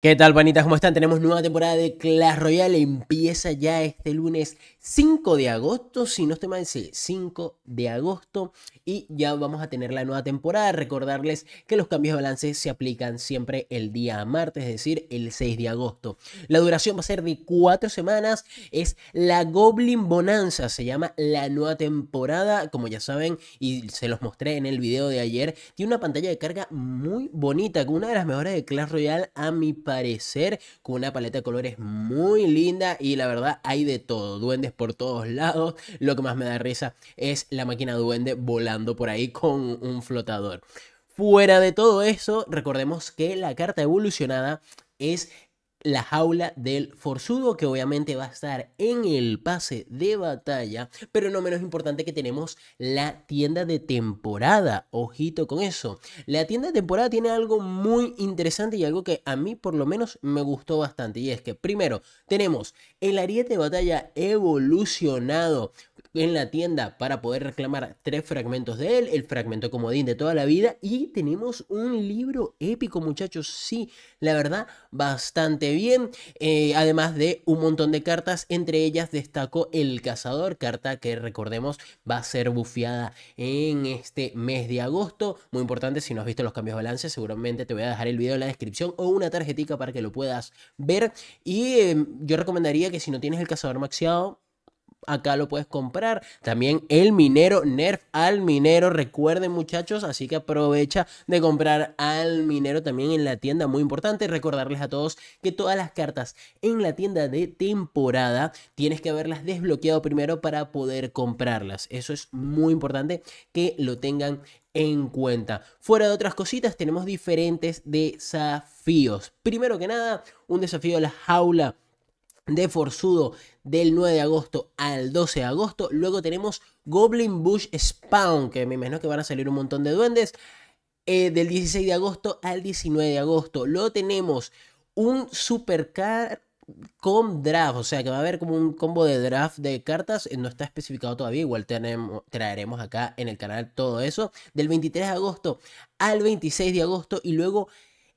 ¿Qué tal, panitas? ¿Cómo están? Tenemos nueva temporada de Clash Royale. Empieza ya este lunes 5 de agosto, si no estoy mal, sí, 5 de agosto. Y ya vamos a tener la nueva temporada. Recordarles que los cambios de balance se aplican siempre el día martes, es decir, el 6 de agosto. La duración va a ser de 4 semanas. Es la Goblin Bonanza, se llama la nueva temporada. Como ya saben, y se los mostré en el video de ayer, tiene una pantalla de carga muy bonita, una de las mejores de Clash Royale a mi parecer, con una paleta de colores muy linda y la verdad hay de todo, duendes por todos lados. Lo que más me da risa es la máquina duende volando por ahí con un flotador. Fuera de todo eso, recordemos que la carta evolucionada es la jaula del forzudo, que obviamente va a estar en el pase de batalla, pero no menos importante que tenemos la tienda de temporada. Ojito con eso. La tienda de temporada tiene algo muy interesante y algo que a mí por lo menos me gustó bastante, y es que primero tenemos el ariete de batalla evolucionado en la tienda para poder reclamar 3 fragmentos de él, el fragmento comodín de toda la vida, y tenemos un libro épico, muchachos. Sí, la verdad, bastante bien, además de un montón de cartas. Entre ellas destacó el cazador, carta que recordemos va a ser bufeada en este mes de agosto. Muy importante, si no has visto los cambios de balance, seguramente te voy a dejar el video en la descripción o una tarjetica para que lo puedas ver. Y yo recomendaría que si no tienes el cazador maxeado, acá lo puedes comprar. También el minero, nerf al minero, recuerden muchachos, así que aprovecha de comprar al minero también en la tienda. Muy importante recordarles a todos que todas las cartas en la tienda de temporada tienes que haberlas desbloqueado primero para poder comprarlas. Eso es muy importante que lo tengan en cuenta. Fuera de otras cositas, tenemos diferentes desafíos. Primero que nada, un desafío de la jaula de forzudo del 9 de agosto al 12 de agosto. Luego tenemos Goblin Bush Spawn, que me imagino que van a salir un montón de duendes, del 16 de agosto al 19 de agosto. Luego tenemos un Supercar con draft, o sea que va a haber como un combo de draft de cartas. No está especificado todavía, igual traeremos acá en el canal todo eso, del 23 de agosto al 26 de agosto. Y luego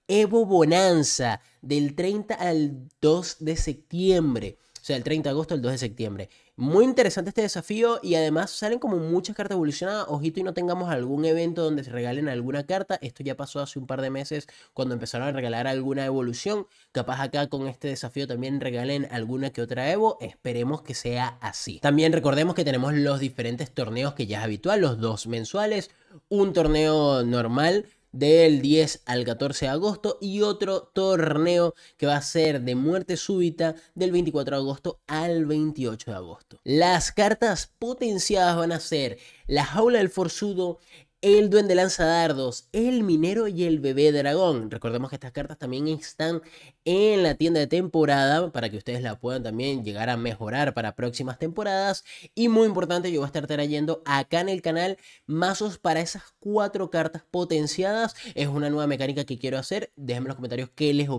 Evo Bonanza del 30 al 2 de septiembre. O sea, el 30 de agosto al 2 de septiembre. Muy interesante este desafío, y además salen como muchas cartas evolucionadas. Ojito y no tengamos algún evento donde se regalen alguna carta. Esto ya pasó hace un par de meses cuando empezaron a regalar alguna evolución. Capaz acá con este desafío también regalen alguna que otra evo. Esperemos que sea así. También recordemos que tenemos los diferentes torneos que ya es habitual. Los 2 mensuales. Un torneo normal del 10 al 14 de agosto y otro torneo que va a ser de muerte súbita del 24 de agosto al 28 de agosto. Las cartas potenciadas van a ser la jaula del forzudo, el duende lanzadardos, el minero y el bebé dragón. Recordemos que estas cartas también están en la tienda de temporada para que ustedes la puedan también llegar a mejorar para próximas temporadas. Y muy importante, yo voy a estar trayendo acá en el canal mazos para esas 4 cartas potenciadas. Es una nueva mecánica que quiero hacer. Déjenme en los comentarios qué les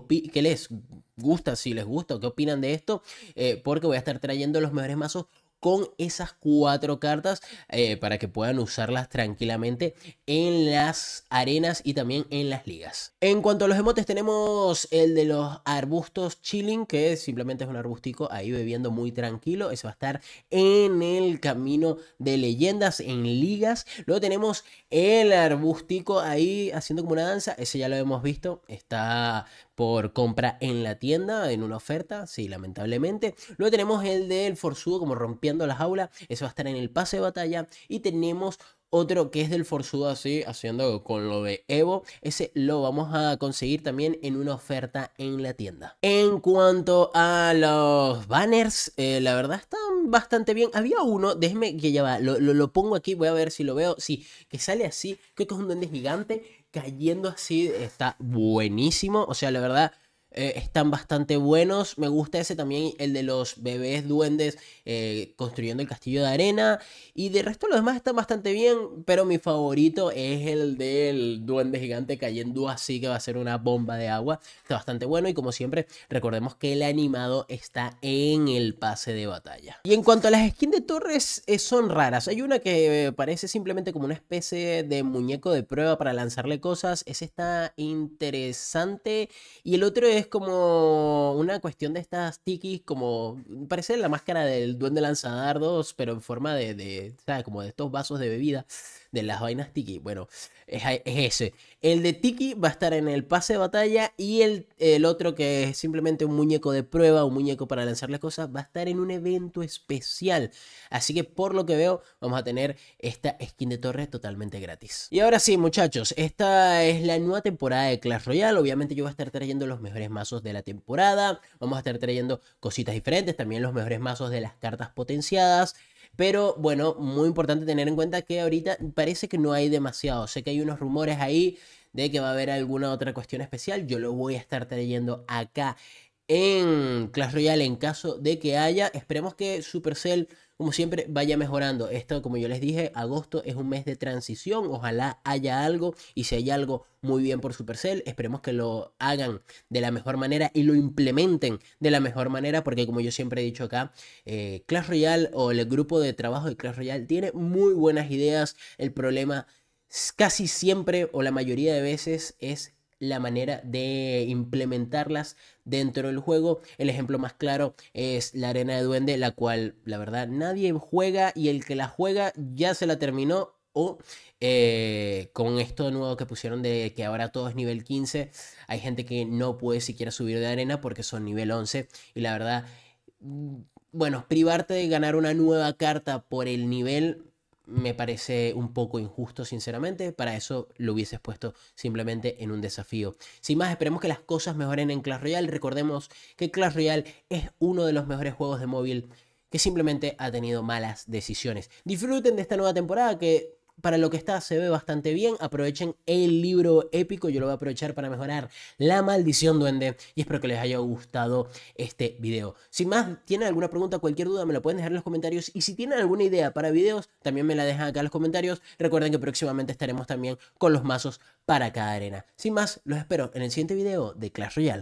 gusta, si les gusta o qué opinan de esto, porque voy a estar trayendo los mejores mazos con esas 4 cartas, para que puedan usarlas tranquilamente en las arenas y también en las ligas. En cuanto a los emotes, tenemos el de los arbustos chilling, que simplemente es un arbustico ahí bebiendo muy tranquilo. Eso va a estar en el camino de leyendas, en ligas. Luego tenemos el arbustico ahí haciendo como una danza. Ese ya lo hemos visto, está por compra en la tienda, en una oferta, sí, lamentablemente. Luego tenemos el del forzudo como rompiendo la jaula, eso va a estar en el pase de batalla. Y tenemos otro que es del forzudo así, haciendo con lo de evo. Ese lo vamos a conseguir también en una oferta en la tienda. En cuanto a los banners, la verdad están bastante bien. Había uno, déjenme que ya va, lo pongo aquí, voy a ver si lo veo. Sí, que sale así, creo que es un duende gigante cayendo así, está buenísimo. O sea, la verdad, están bastante buenos. Me gusta ese también, el de los bebés duendes construyendo el castillo de arena. Y de resto los demás están bastante bien, pero mi favorito es el del duende gigante cayendo así, que va a ser una bomba de agua. Está bastante bueno, y como siempre recordemos que el animado está en el pase de batalla. Y en cuanto a las skins de torres, son raras. Hay una que parece simplemente como una especie de muñeco de prueba para lanzarle cosas. Ese está interesante. Y el otro es es como una cuestión de estas tikis, como parece la máscara del duende lanzadardos, pero en forma de ¿sabes? Como de estos vasos de bebida, de las vainas tiki. Bueno, es ese. El de tiki va a estar en el pase de batalla, y el otro, que es simplemente un muñeco de prueba, un muñeco para lanzarle cosas, va a estar en un evento especial. Así que por lo que veo vamos a tener esta skin de torre totalmente gratis. Y ahora sí, muchachos, esta es la nueva temporada de Clash Royale. Obviamente yo voy a estar trayendo los mejores mazos de la temporada, vamos a estar trayendo cositas diferentes, también los mejores mazos de las cartas potenciadas. Pero bueno, muy importante tener en cuenta que ahorita parece que no hay demasiado. Sé que hay unos rumores ahí de que va a haber alguna otra cuestión especial. Yo lo voy a estar trayendo acá en Clash Royale en caso de que haya. Esperemos que Supercell, como siempre, vaya mejorando. Esto, como yo les dije, agosto es un mes de transición. Ojalá haya algo, y si hay algo, muy bien por Supercell. Esperemos que lo hagan de la mejor manera y lo implementen de la mejor manera, porque como yo siempre he dicho acá, Clash Royale o el grupo de trabajo de Clash Royale tiene muy buenas ideas. El problema casi siempre o la mayoría de veces es la manera de implementarlas dentro del juego. El ejemplo más claro es la arena de duende, la cual la verdad nadie juega, y el que la juega ya se la terminó. O con esto nuevo que pusieron de que ahora todo es nivel 15, hay gente que no puede siquiera subir de arena porque son nivel 11, y la verdad, bueno, privarte de ganar una nueva carta por el nivel me parece un poco injusto, sinceramente. Para eso lo hubieses puesto simplemente en un desafío. Sin más, esperemos que las cosas mejoren en Clash Royale. Recordemos que Clash Royale es uno de los mejores juegos de móvil que simplemente ha tenido malas decisiones. Disfruten de esta nueva temporada que, para lo que está, se ve bastante bien. Aprovechen el libro épico, yo lo voy a aprovechar para mejorar la maldición duende, y espero que les haya gustado este video. Sin más, tienen alguna pregunta, cualquier duda, me la pueden dejar en los comentarios, y si tienen alguna idea para videos, también me la dejan acá en los comentarios. Recuerden que próximamente estaremos también con los mazos para cada arena. Sin más, los espero en el siguiente video de Clash Royale.